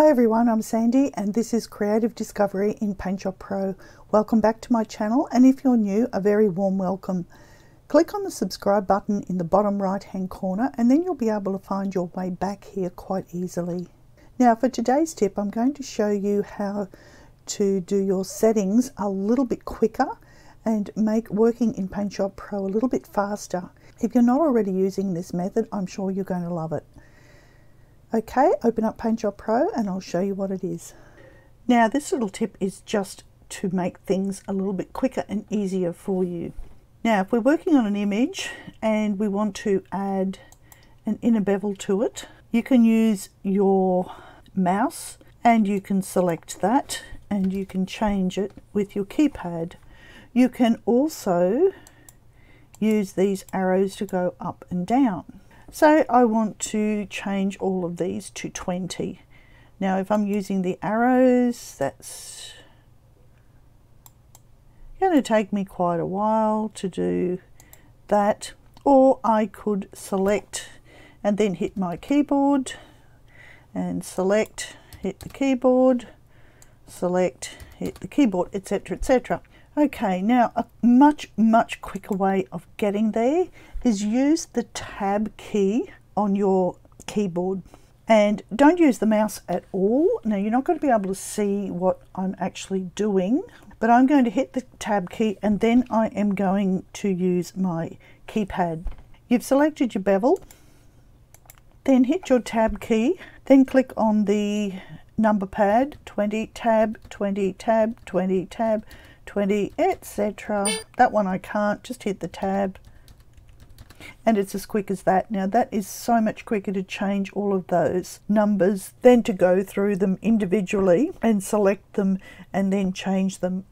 Hi everyone, I'm Sandy and this is Creative Discovery in PaintJob Pro. Welcome back to my channel, and if you're new, a very warm welcome. Click on the subscribe button in the bottom right hand corner and then you'll be able to find your way back here quite easily. Now for today's tip, I'm going to show you how to do your settings a little bit quicker and make working in PaintJob Pro a little bit faster. If you're not already using this method, I'm sure you're going to love it. Okay, open up PaintJob Pro and I'll show you what it is. Now this little tip is just to make things a little bit quicker and easier for you. Now if we're working on an image and we want to add an inner bevel to it, you can use your mouse and you can select that and you can change it with your keypad. You can also use these arrows to go up and down. So I want to change all of these to 20. Now if I'm using the arrows, that's going to take me quite a while to do that, or I could select and then hit my keyboard and select, hit the keyboard, select, hit the keyboard, etc, etc. Okay, now a much quicker way of getting there is use the tab key on your keyboard and don't use the mouse at all. Now you're not going to be able to see what I'm actually doing, but I'm going to hit the tab key and then I am going to use my keypad. You've selected your bevel, then hit your tab key, then click on the number pad, 20, tab, 20, tab, 20, tab, 20, etc. That one I can't, just hit the tab and it's as quick as that. Now that is so much quicker to change all of those numbers than to go through them individually and select them and then change them.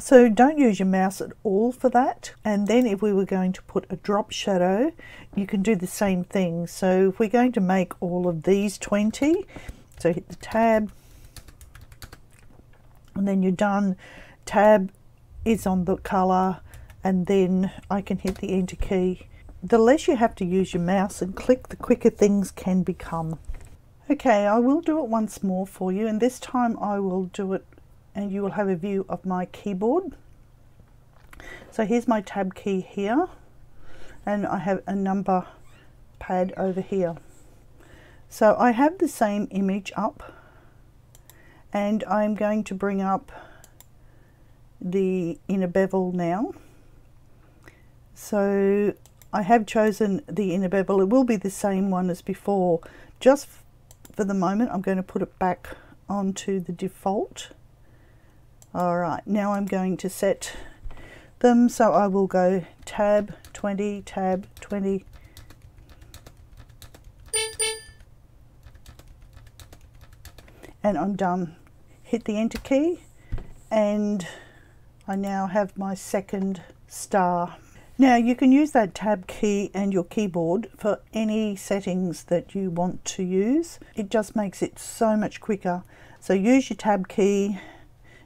So don't use your mouse at all for that. And then if we were going to put a drop shadow, you can do the same thing. So if we're going to make all of these 20, so hit the tab and then you're done. Tab is on the color and then I can hit the enter key. The less you have to use your mouse and click, the quicker things can become. Okay, I will do it once more for you, and this time I will do it and you will have a view of my keyboard. So here's my tab key here and I have a number pad over here. So I have the same image up and I'm going to bring up the inner bevel now. So I have chosen the inner bevel. It will be the same one as before. Just for the moment, I'm going to put it back onto the default. All right, now I'm going to set them. So I will go tab 20, tab 20. And I'm done. Hit the enter key and I now have my second star. Now you can use that tab key and your keyboard for any settings that you want to use. It just makes it so much quicker. So use your tab key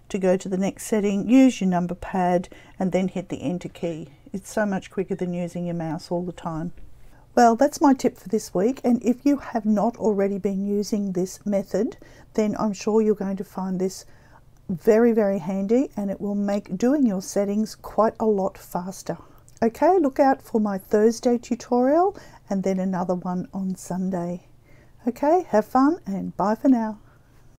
to go to the next setting, use your number pad and then hit the enter key. It's so much quicker than using your mouse all the time. Well, that's my tip for this week, and if you have not already been using this method, then I'm sure you're going to find this very, very handy, and it will make doing your settings quite a lot faster. Okay, look out for my Thursday tutorial and then another one on Sunday. Okay, have fun and bye for now.